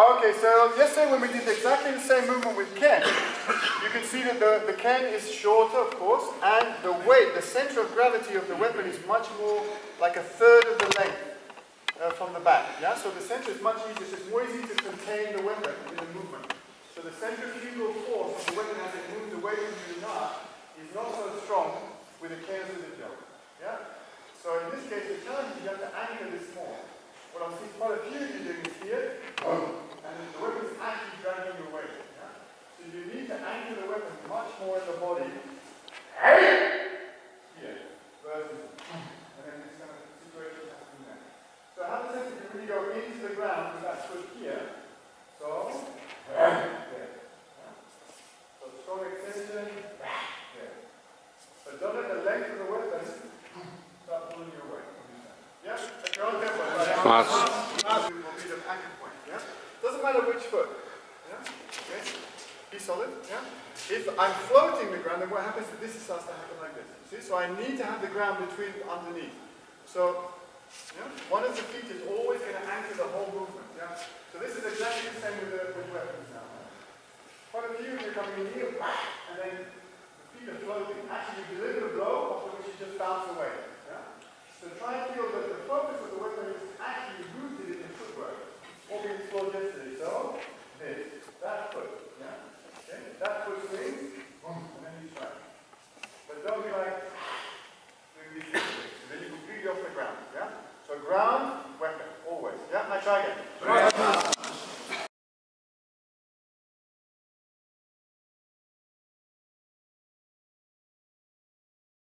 Okay, so yesterday when we did exactly the same movement with ken, you can see that the ken is shorter, of course, and the weight, the center of gravity of the weapon is much more like a third of the length from the back. Yeah? So the center is much easier, so it's more easy to contain the weapon in the movement. So the centrifugal force of the weapon as it moves away from you is not so strong with a ken as with a gel. Yeah? So in this case, the challenge is you have to anchor this more. What I see quite a few of you doing is here, and the weapon is actually dragging you away. Yeah? So you need to anchor the weapon much more in the body. Here, versus, and then this kind of situation happening there. So how does it really go into the ground with that foot here? So, there. Yeah? So strong extension, there. But don't let the length of the weapon start pulling you away. Yeah? That will be the anchor point. Yeah? Doesn't matter which foot. Yeah? Okay. Be solid. Yeah? If I'm floating the ground, then what happens is this starts to happen like this. See? So I need to have the ground between underneath. So yeah? One of the feet is always going to anchor.